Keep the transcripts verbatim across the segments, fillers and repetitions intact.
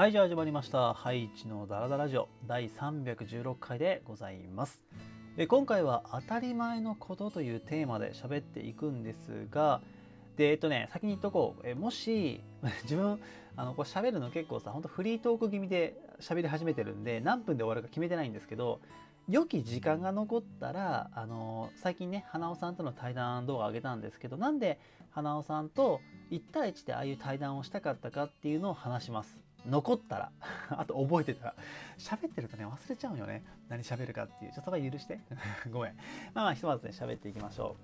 はい、じゃあ始まりました。ハイチのダラダラジオだいさんびゃくじゅうろっかいでございます。え今回は当たり前のことというテーマで喋っていくんですが、で、えっとね、先に言っとこう。えもし、自分、あの、こう喋るの結構さ、ほんとフリートーク気味で喋り始めてるんで、何分で終わるか決めてないんですけど、良き時間が残ったら、あの、最近ね、花尾さんとの対談動画上げたんですけど、なんで花尾さんといちたいいちでああいう対談をしたかったかっていうのを話します。残ったらあと覚えてたら喋ってるとね忘れちゃうよね、何喋るかっていう。ちょっとそれ許してごめん。まあまあひとまずね喋っていきましょ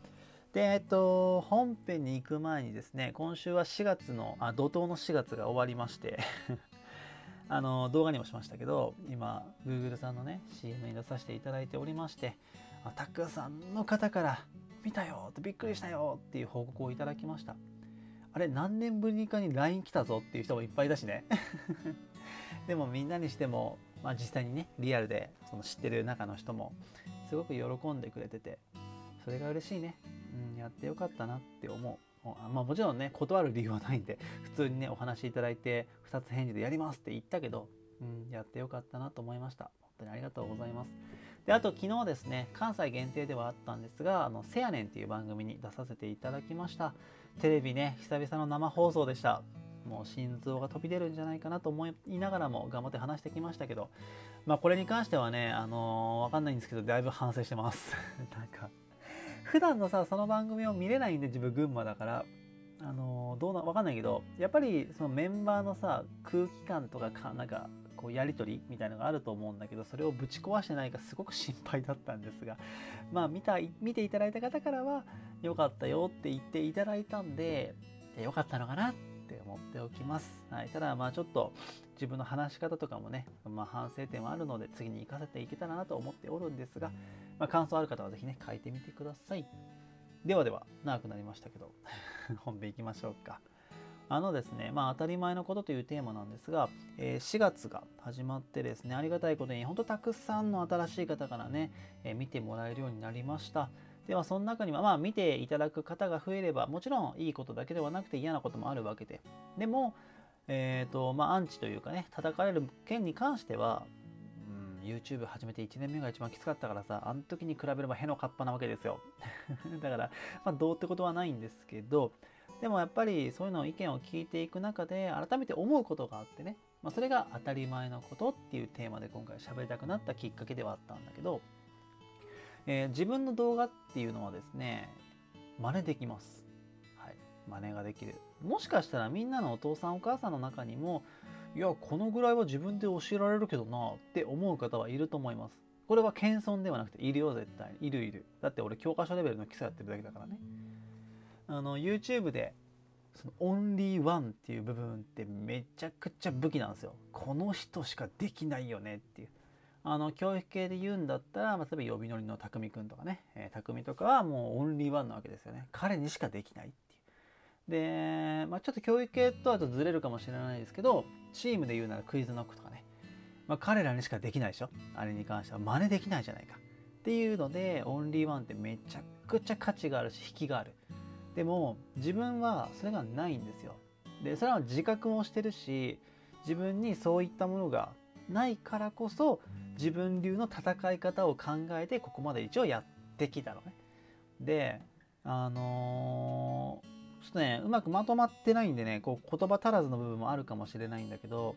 う。でえっと本編に行く前にですね、今週はしがつのあ怒涛のしがつが終わりましてあの動画にもしましたけど、今 Google さんのね シーエム に出させていただいておりまして、たくさんの方から「見たよ!」と「びっくりしたよ!」っていう報告をいただきました。あれ何年ぶりかに ライン 来たぞっていう人もいっぱいだしねでもみんなにしても、まあ、実際にねリアルでその知ってる中の人もすごく喜んでくれてて、それが嬉しいね、うん、やってよかったなって思う。まあもちろんね断る理由はないんで、普通にねお話しいただいてふたつ返事でやりますって言ったけど、うん、やってよかったなと思いました。本当にありがとうございます。であと昨日ですね、関西限定ではあったんですが、あのせやねんっていう番組に出させていただきました。テレビね久々の生放送でした。もう心臓が飛び出るんじゃないかなと思いながらも頑張って話してきましたけど、まあこれに関してはねあのー、分かんないんですけど、だいぶ反省してますなんか普段のさその番組を見れないんで、自分群馬だからあのー、どうな分かんないけど、やっぱりそのメンバーのさ空気感とかかなんかこうやり取りみたいのがあると思うんだけど、それをぶち壊してないかすごく心配だったんですが、まあ見た見ていただいた方からは良かったよって言っていただいたんで、良かったのかなって思っておきます、はい、ただまあちょっと自分の話し方とかもね、まあ、反省点はあるので次に生かせていけたらなと思っておるんですが、まあ、感想ある方は是非ね書いてみてください。ではでは長くなりましたけど本編いきましょうか。あのですね、まあ、当たり前のことというテーマなんですが、えー、しがつが始まってですね、ありがたいことに本当たくさんの新しい方からね、えー、見てもらえるようになりました。ではその中にはまあ見ていただく方が増えれば、もちろんいいことだけではなくて嫌なこともあるわけで、でもえーとまあアンチというかね叩かれる件に関しては、うん、YouTube 始めていちねんめが一番きつかったからさ、あの時に比べればへのかっぱなわけですよだから、まあ、どうってことはないんですけど、でもやっぱりそういうのを意見を聞いていく中で改めて思うことがあってね、まあ、それが当たり前のことっていうテーマで今回喋りたくなったきっかけではあったんだけど、えー、自分の動画っていうのはですね真似できます、はい、真似ができる。もしかしたらみんなのお父さんお母さんの中にも、いやこのぐらいは自分で教えられるけどなって思う方はいると思います。これは謙遜ではなくて、いるよ絶対いるいる。だって俺教科書レベルの基礎やってるだけだからね。あの YouTube でそのオンリーワンっていう部分ってめちゃくちゃ武器なんですよ。この人しかできないよねっていう。あの教育系で言うんだったら、まあ、例えば呼び乗りのたくみくんとかね、えー、たくみとかはもうオンリーワンなわけですよね。彼にしかできないっていう。で、まあ、ちょっと教育系とはとずれるかもしれないですけど、チームで言うならクイズノックとかね、まあ、彼らにしかできないでしょ。あれに関しては真似できないじゃないかっていうので、オンリーワンってめちゃくちゃ価値があるし引きがある。でも自分はそれがないんですよ。でそれは自覚もしてるし、自分にそういったものがないからこそ自分流の戦い方を考えてここまで一応やってきたのね。であのー、ちょっとねうまくまとまってないんでね、こう言葉足らずの部分もあるかもしれないんだけど、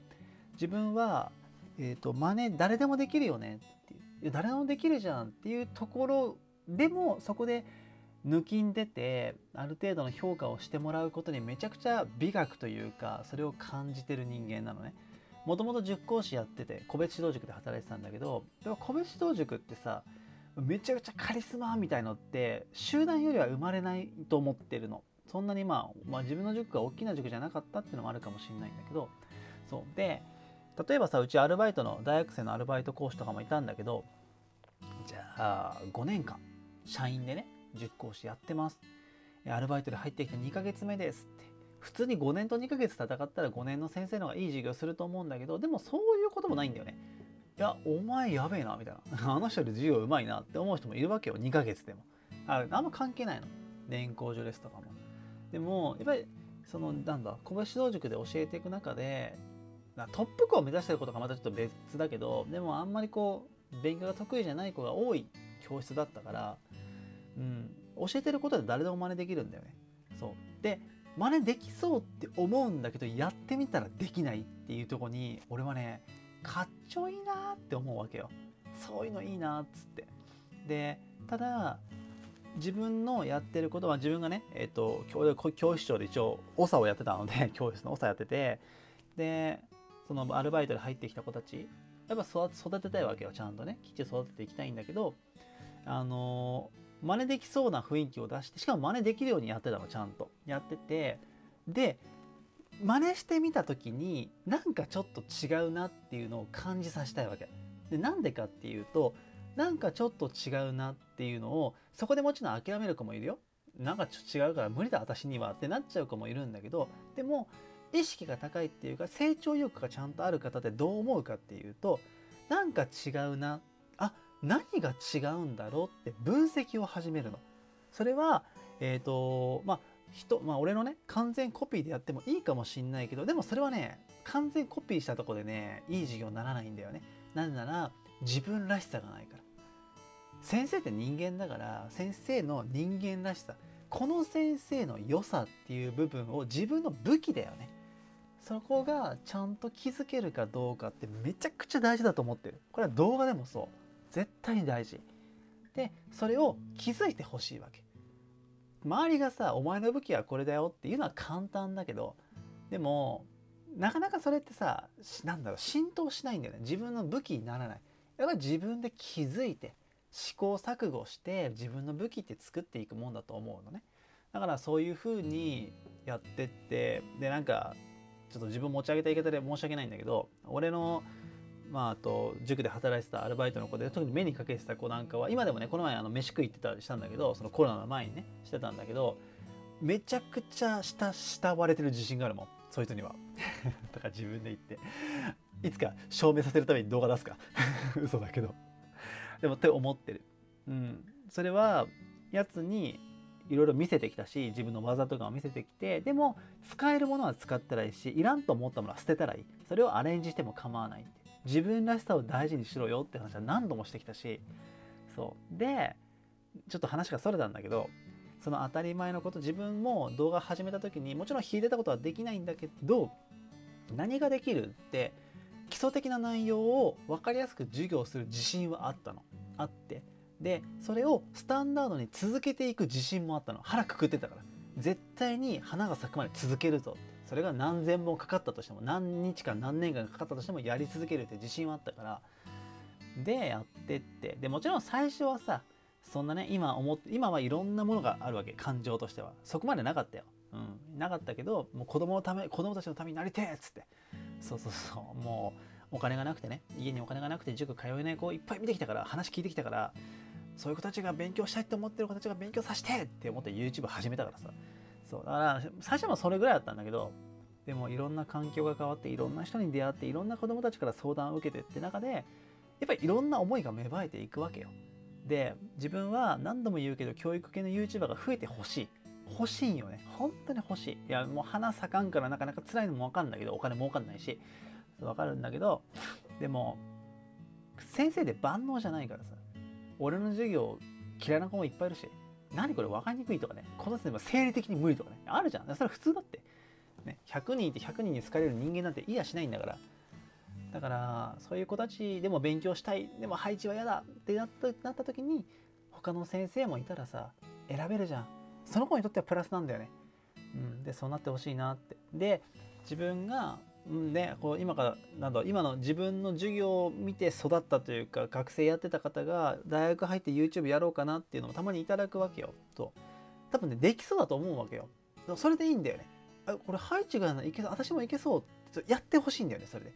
自分は、えーと、真似誰でもできるよねっていう、いや誰でもできるじゃんっていうところでも、そこで抜きん出てある程度の評価をしてもらうことにめちゃくちゃ美学というか、それを感じてる人間なのね。もともと塾講師やってて個別指導塾で働いてたんだけど、でも個別指導塾ってさめちゃくちゃカリスマみたいのって集団よりは生まれないと思ってるの。そんなに、まあ、まあ自分の塾が大きな塾じゃなかったっていうのもあるかもしれないんだけど、そうで例えばさうちアルバイトの大学生のアルバイト講師とかもいたんだけど、じゃあごねんかん社員でね塾講師やってます。アルバイトで入ってきてにかげつめですって。普通にごねんとにかげつ戦ったらごねんの先生の方がいい授業すると思うんだけど、でもそういうこともないんだよね。いやお前やべえなみたいなあの人より授業うまいなって思う人もいるわけよ。にかげつでも あ, あんま関係ないの年功序列とかも。でもやっぱりそのなんだ個別指導塾で教えていく中で、トップ校を目指してる子とかまたちょっと別だけど、でもあんまりこう勉強が得意じゃない子が多い教室だったから、うん、教えてることで誰でも真似できるんだよね。そうで真似できそうって思うんだけどやってみたらできないっていうとこに俺はねかっちょいいなって思うわけよ。そういうのいいなっつって。でただ自分のやってることは自分がね、えー、と教, 教室長で一応オーエスエーをやってたので教室のオーエスエーやってて、でそのアルバイトで入ってきた子たちやっぱ 育, 育てたいわけよ。ちゃんとねきっちり育てていきたいんだけど、あのー、真似できそうな雰囲気を出して、しかも真似できるようにやってたの。ちゃんとやってて、で真似してみた時になんかちょっと違うなっていうのを感じさせたいわけで、なんでかっていうとなんかちょっと違うなっていうのをそこでもちろん諦める子もいるよ。なんかちょっと違うから無理だ私にはってなっちゃう子もいるんだけど、でも意識が高いっていうか成長意欲がちゃんとある方ってどう思うかっていうと、なんか違うな、あ何が違うんだろうって分析を始めるの。それはえっとまあ人まあ俺のね完全コピーでやってもいいかもしんないけど、でもそれはね完全コピーしたとこでねいい授業にならないんだよね。なぜなら自分らしさがないから。先生って人間だから、先生の人間らしさ、この先生の良さっていう部分を自分の武器だよね。そこがちゃんと気づけるかどうかってめちゃくちゃ大事だと思ってる。これは動画でもそう、絶対に大事で、それを気づいてほしいわけ。周りがさお前の武器はこれだよっていうのは簡単だけど、でもなかなかそれってさなんだろう浸透しないんだよね。自分の武器にならない。やっぱり自分で気づいて試行錯誤して自分の武器って作っていくもんだと思うのね。だからそういう風にやってって、でなんかちょっと自分持ち上げた言い方で申し訳ないんだけど、俺のまああと塾で働いてたアルバイトの子で特に目にかけてた子なんかは、今でもねこの前あの飯食い行ってたりしたんだけど、そのコロナの前にねしてたんだけど、めちゃくちゃ慕われてる自信があるもん、そういう人には。とか自分で言っていつか証明させるために動画出すか。嘘だけど。でもって思ってる、うん、それはやつにいろいろ見せてきたし、自分の技とかを見せてきて、でも使えるものは使ったらいいし、いらんと思ったものは捨てたらいい、それをアレンジしても構わないって、自分らしさを大事にしろよって話は何度もしてきたし、そうでちょっと話がそれたんだけど、その当たり前のこと、自分も動画始めた時にもちろん引いてたことはできないんだけど、何ができるって基礎的な内容を分かりやすく授業する自信はあったのあって、でそれをスタンダードに続けていく自信もあったの。腹くくってたから、絶対に花が咲くまで続けるぞ、それが何千本かかったとしても何日間何年間かかったとしてもやり続けるって自信はあったから、でやってって、でもちろん最初はさそんなね今思って今はいろんなものがあるわけ、感情としてはそこまでなかったよ、うん、なかったけど、もう子供のため子供たちのためになりてえっつって、そうそうそう、もうお金がなくてね、家にお金がなくて塾通えない子いっぱい見てきたから、話聞いてきたから、そういう子たちが勉強したいって思ってる子たちが勉強させてって思って ユーチューブ 始めたからさ、そうだから最初もそれぐらいだったんだけど、でもいろんな環境が変わっていろんな人に出会っていろんな子供たちから相談を受けてって中でやっぱりいろんな思いが芽生えていくわけよ。で自分は何度も言うけど教育系の ユーチューバー が増えてほしい欲しいよね、本当に欲しい。いやもう花咲かんからなかなか辛いのも分かるんだけど、お金も分かんないし分かるんだけど、でも先生で万能じゃないからさ、俺の授業嫌いな子もいっぱいいるし、何これ分かりにくいとかね、この先生は生理的に無理とかねあるじゃん。それ普通だって、ね、ひゃくにんいてひゃくにんに好かれる人間なんていやしないんだから。だからそういう子たちでも勉強したい、でも配置は嫌だってなった、なった時に他の先生もいたらさ選べるじゃん。その子にとってはプラスなんだよね。うん、でそうなってほしいなって。で自分が、うんね、こう今からなんだろう今の自分の授業を見て育ったというか、学生やってた方が大学入って ユーチューブ やろうかなっていうのもたまにいただくわけよ。と多分ねできそうだと思うわけよ。それでいいんだよね。あこれ配置がいけそう、私もいけそうってやってほしいんだよね。それで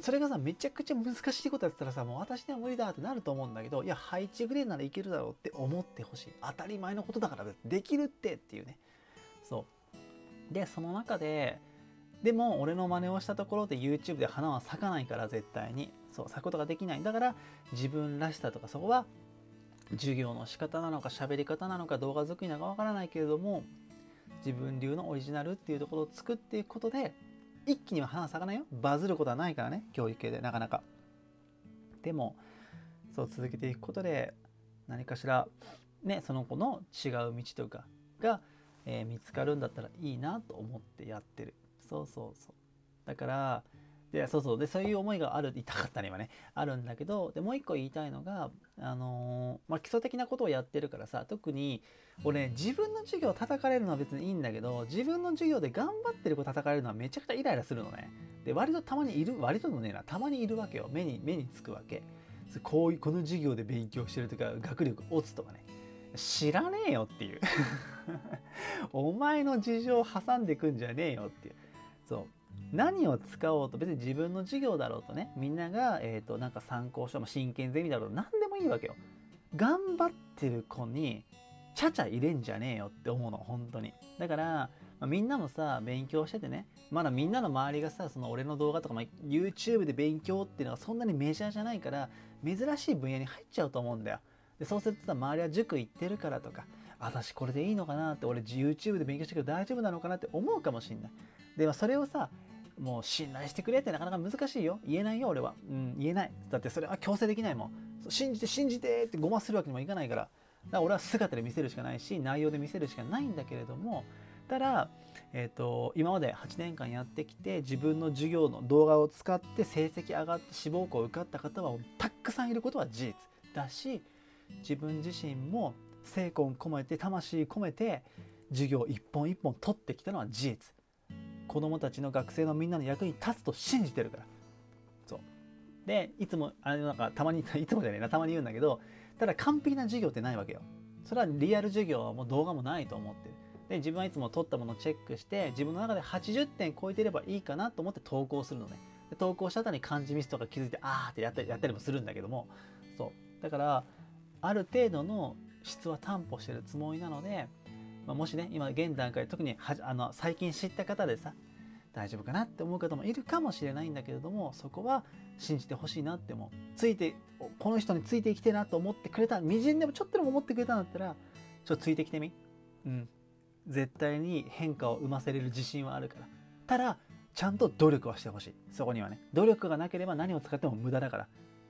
それがさめちゃくちゃ難しいことやってたらさもう私には無理だってなると思うんだけど、いや配置グレーならいけるだろうって思ってほしい。当たり前のことだからできるってっていうね。そうでその中ででも俺の真似をしたところで ユーチューブ で花は咲かないから絶対にそう咲くことができない。だから自分らしさとか、そこは授業の仕方なのか喋り方なのか動画作りなのかわからないけれども、自分流のオリジナルっていうところを作っていくことで一気には花咲かないよ。バズることはないからね、教育系でなかなか。でもそう続けていくことで何かしらね、その子の違う道とかが、えー、見つかるんだったらいいなと思ってやってる。そうそうそう。だからでそうそうでそういう思いがある痛かったね今ねあるんだけど、でもう一個言いたいのが、あのーまあ、基礎的なことをやってるからさ、特に俺、ね、自分の授業叩かれるのは別にいいんだけど、自分の授業で頑張ってる子叩かれるのはめちゃくちゃイライラするのね。で割とたまにいる割とのねえなたまにいるわけよ。目に目につくわけ。こういうこの授業で勉強してるとか学力落ちとかね、知らねえよっていうお前の事情を挟んでくんじゃねえよっていう。そう何を使おうと別に自分の授業だろうとね、みんなが、えー、となんか参考書も真剣ゼミだろうと何でもいいわけよ。頑張ってる子にちゃちゃ入れんじゃねえよって思うの本当に。だから、まあ、みんなもさ勉強しててね、まだみんなの周りがさその俺の動画とか、まあ、YouTube で勉強っていうのはそんなにメジャーじゃないから珍しい分野に入っちゃうと思うんだよ。でそうするとさ周りは塾行ってるからとか、私これでいいのかなって、俺 YouTube で勉強してるけど大丈夫なのかなって思うかもしんない。でもそれをさもう信頼してくれってなかなか難しいよ。言えないよ俺は、うん、言えない。だってそれは強制できないもん。信じて信じてってごまするわけにもいかないから、だから俺は姿で見せるしかないし内容で見せるしかないんだけれども、ただ、えー、と今まではちねんかんやってきて自分の授業の動画を使って成績上がって志望校を受かった方はたくさんいることは事実だし、自分自身も精魂込めて魂込めて授業一本一本取ってきたのは事実。子どもたちの学生のみんなの役に立つと信じてるから。そうでいつもあれなんかたまにいつもじゃねえなたまに言うんだけど、ただ完璧な授業ってないわけよ。それはリアル授業はもう動画もないと思ってる。で自分はいつも取ったものをチェックして自分の中ではちじゅってん超えてればいいかなと思って投稿するのね。で投稿した後に漢字ミスとか気づいてあーってやったりやったりもするんだけども、そうだからある程度の質は担保してるつもりなので、まあ、もしね今現段階特にはあの最近知った方でさ大丈夫かなって思う方もいるかもしれないんだけれども、そこは信じてほしいなって思う。ついてこの人についていきてえなと思ってくれた、みじんでもちょっとでも思ってくれたんだったらちょっとついてきてみ、うん、絶対に変化を生ませれる自信はあるから。ただちゃんと努力はしてほしい。そこにはね努力がなければ何を使っても無駄だから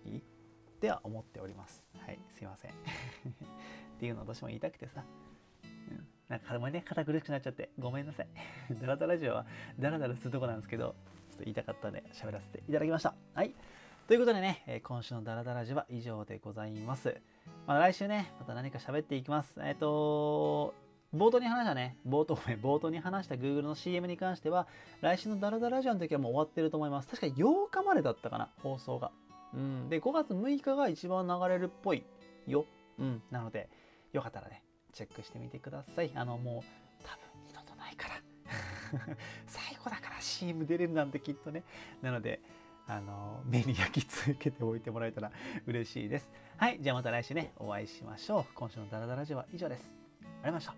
いいっては思っております。はい、すいませんっていうのをどうしても言いたくてさ、うん、なんかたまにね堅苦しくなっちゃってごめんなさいダラダラジオはダラダラするとこなんですけど、ちょっと言いたかったんで喋らせていただきました。はいということでね、えー、今週のダラダラジオは以上でございます。まあ、来週ねまた何か喋っていきます。えっ、ー、と冒頭に話したね冒頭冒頭に話した Google の シーエム に関しては来週のダラダラジオの時はもう終わってると思います。確かようかまでだったかな放送が、うん、でごがつむいかが一番流れるっぽいよ、うん、なのでよかったらねチェックしてみてください。あのもう多分二度とないから最後だから シーエム 出れるなんてきっとね。なのであの目に焼き付けておいてもらえたら嬉しいです。はいじゃあまた来週ねお会いしましょう。今週のダラダラジオは以上です。ありがとうございました。